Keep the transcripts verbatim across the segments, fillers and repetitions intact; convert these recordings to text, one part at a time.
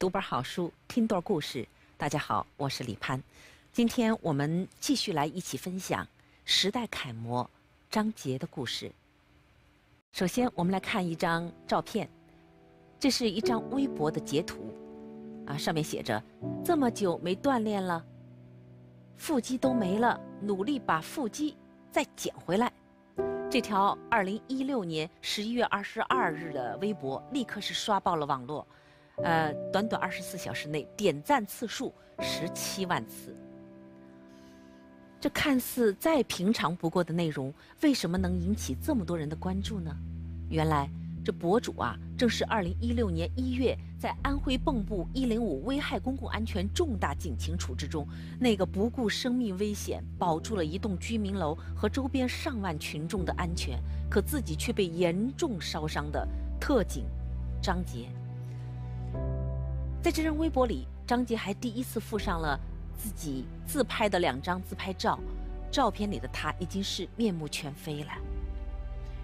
读本好书，听段故事。大家好，我是李攀。今天我们继续来一起分享时代楷模张杰的故事。首先，我们来看一张照片，这是一张微博的截图，啊，上面写着：“这么久没锻炼了，腹肌都没了，努力把腹肌再捡回来。”这条二零一六年十一月二十二日的微博立刻是刷爆了网络，呃，短短二十四小时内点赞次数十七万次。这看似再平常不过的内容，为什么能引起这么多人的关注呢？原来这博主啊，正是二零一六年一月在安徽蚌埠一零五危害公共安全重大警情处置中，那个不顾生命危险保住了一栋居民楼和周边上万群众的安全，可自己却被严重烧伤的特警张杰。在这张微博里，张杰还第一次附上了自己自拍的两张自拍照，照片里的他已经是面目全非了。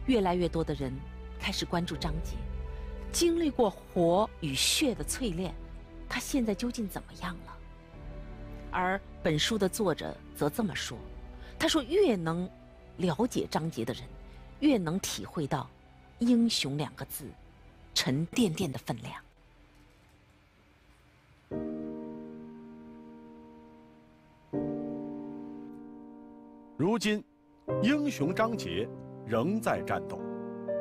越来越多的人开始关注张杰，经历过火与血的淬炼，他现在究竟怎么样了？而本书的作者则这么说，他说越能了解张杰的人，越能体会到英雄两个字沉甸甸的分量。如今英雄张杰仍在战斗，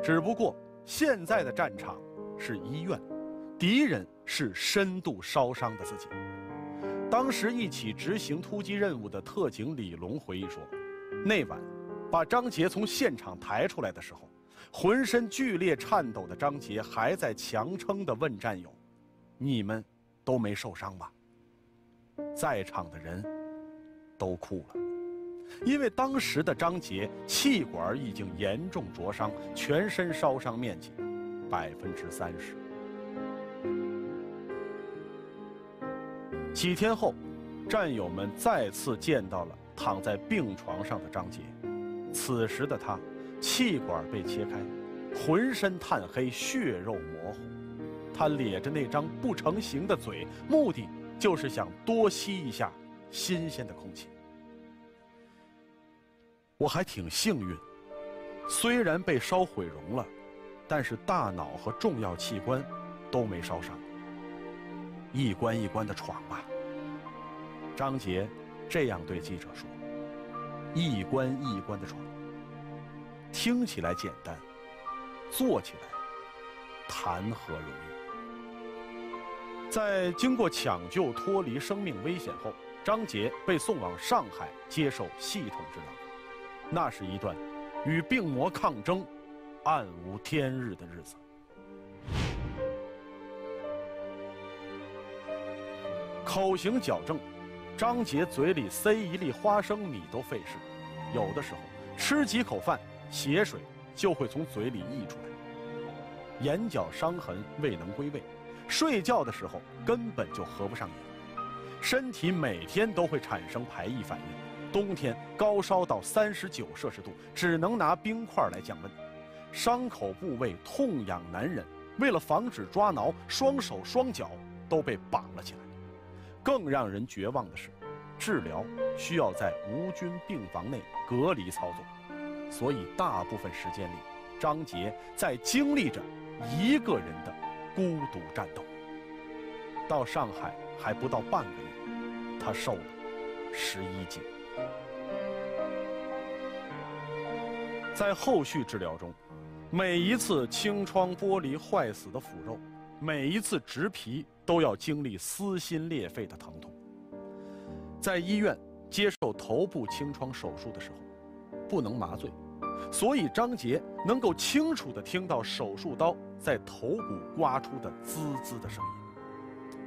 只不过现在的战场是医院，敌人是深度烧伤的自己。当时一起执行突击任务的特警李龙回忆说，那晚把张杰从现场抬出来的时候，浑身剧烈颤抖的张杰还在强撑地问战友，你们都没受伤吧？在场的人都哭了，因为当时的张杰气管已经严重灼伤，全身烧伤面积百分之三十。几天后，战友们再次见到了躺在病床上的张杰，此时的他气管被切开，浑身炭黑，血肉模糊，他咧着那张不成形的嘴，目的就是想多吸一下新鲜的空气。我还挺幸运，虽然被烧毁容了，但是大脑和重要器官都没烧伤。一关一关的闯吧，张杰这样对记者说，一关一关的闯。听起来简单，做起来谈何容易。在经过抢救脱离生命危险后，张杰被送往上海接受系统治疗。那是一段与病魔抗争、暗无天日的日子。口型矫正，张杰嘴里塞一粒花生米都费事，有的时候吃几口饭，血水就会从嘴里溢出来。眼角伤痕未能归位，睡觉的时候根本就合不上眼。身体每天都会产生排异反应。冬天高烧到三十九摄氏度，只能拿冰块来降温，伤口部位痛痒难忍。为了防止抓挠，双手双脚都被绑了起来。更让人绝望的是，治疗需要在无菌病房内隔离操作，所以大部分时间里，张杰在经历着一个人的孤独战斗。到上海还不到半个月，他瘦了十一斤。在后续治疗中，每一次清创玻璃坏死的腐肉，每一次植皮都要经历撕心裂肺的疼痛。在医院接受头部清创手术的时候，不能麻醉，所以张杰能够清楚地听到手术刀在头骨刮出的滋滋的声音，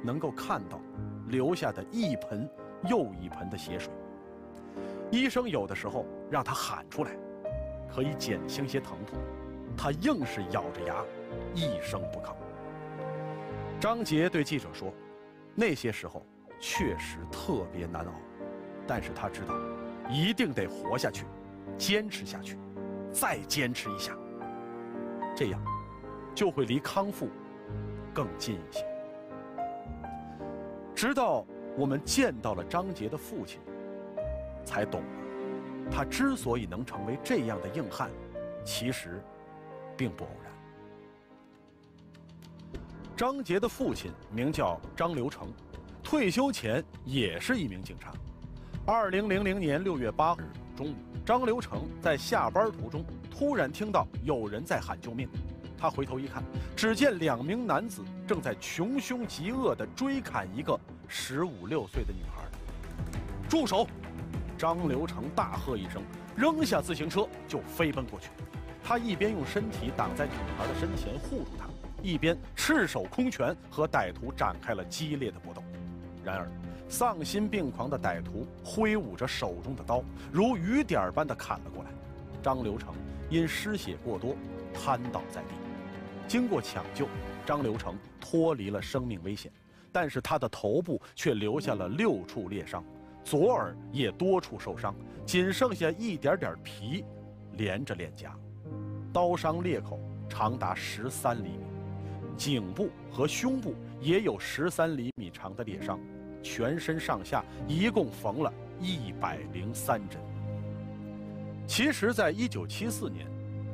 能够看到留下的一盆又一盆的血水。医生有的时候让他喊出来，可以减轻些疼痛，他硬是咬着牙一声不吭。张杰对记者说，那些时候确实特别难熬，但是他知道一定得活下去，坚持下去，再坚持一下，这样就会离康复更近一些。直到我们见到了张杰的父亲，才懂了，他之所以能成为这样的硬汉，其实并不偶然。 张杰的父亲名叫张留成，退休前也是一名警察。二零零零年六月八日中午，张留成在下班途中突然听到有人在喊救命，他回头一看，只见两名男子正在穷凶极恶地追砍一个十五六岁的女孩。住手！张留成大喝一声，扔下自行车就飞奔过去。他一边用身体挡在女孩的身前护住她， 一边赤手空拳和歹徒展开了激烈的搏斗，然而丧心病狂的歹徒挥舞着手中的刀，如雨点般的砍了过来。张留成因失血过多瘫倒在地，经过抢救，张留成脱离了生命危险，但是他的头部却留下了六处裂伤，左耳也多处受伤，仅剩下一点点皮连着脸颊，刀伤裂口长达十三厘米。 颈部和胸部也有十三厘米长的裂伤，全身上下一共缝了一百零三针。其实，在一九七四年，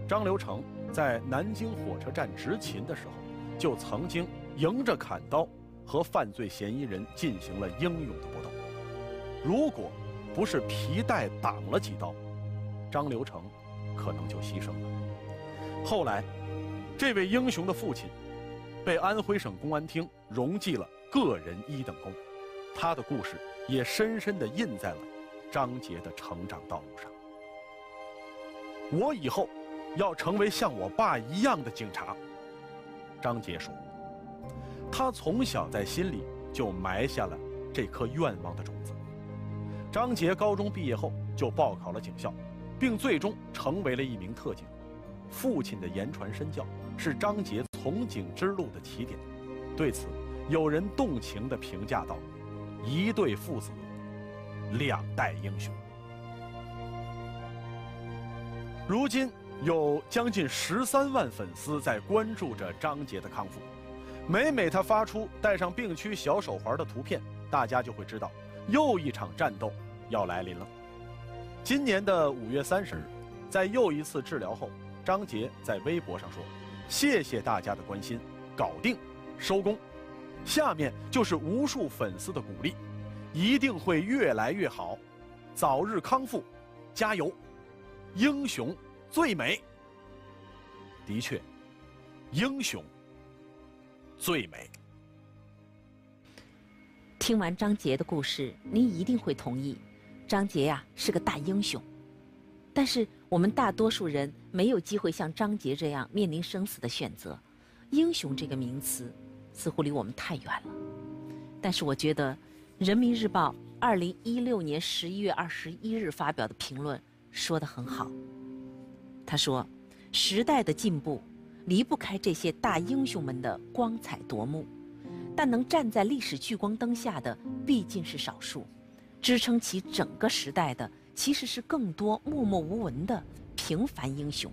张留成在南京火车站执勤的时候，就曾经迎着砍刀和犯罪嫌疑人进行了英勇的搏斗。如果不是皮带挡了几刀，张留成可能就牺牲了。后来，这位英雄的父亲 被安徽省公安厅荣记了个人一等功，他的故事也深深地印在了张杰的成长道路上。我以后要成为像我爸一样的警察，张杰说。他从小在心里就埋下了这颗愿望的种子。张杰高中毕业后就报考了警校，并最终成为了一名特警。父亲的言传身教是张杰 从警之路的起点，对此，有人动情地评价道：“一对父子，两代英雄。”如今有将近十三万粉丝在关注着张杰的康复，每每他发出戴上病区小手环的图片，大家就会知道又一场战斗要来临了。今年的五月三十日，在又一次治疗后，张杰在微博上说： 谢谢大家的关心，搞定，收工。下面就是无数粉丝的鼓励，一定会越来越好，早日康复，加油！英雄最美。的确，英雄最美。听完张杰的故事，您一定会同意，张杰呀，是个大英雄。 但是我们大多数人没有机会像张杰这样面临生死的选择，英雄这个名词似乎离我们太远了。但是我觉得，《人民日报》二零一六年十一月二十一日发表的评论说得很好。他说：“时代的进步离不开这些大英雄们的光彩夺目，但能站在历史聚光灯下的毕竟是少数，支撑起整个时代的 其实是更多默默无闻的平凡英雄。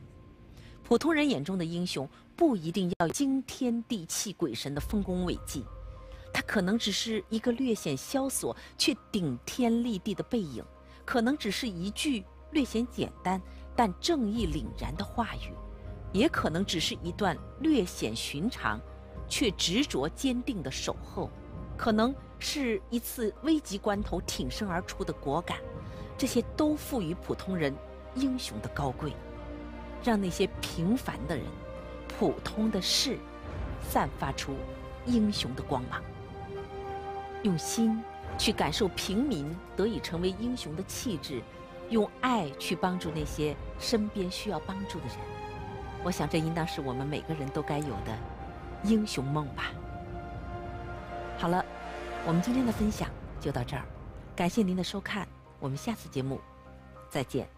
普通人眼中的英雄，不一定要惊天地泣鬼神的丰功伟绩，他可能只是一个略显萧索却顶天立地的背影，可能只是一句略显简单但正义凛然的话语，也可能只是一段略显寻常却执着坚定的守候，可能是一次危急关头挺身而出的果敢。 这些都赋予普通人英雄的高贵，让那些平凡的人、普通的事，散发出英雄的光芒。用心去感受平民得以成为英雄的气质，用爱去帮助那些身边需要帮助的人。我想，这应当是我们每个人都该有的英雄梦吧。好了，我们今天的分享就到这儿，感谢您的收看。 我们下次节目再见。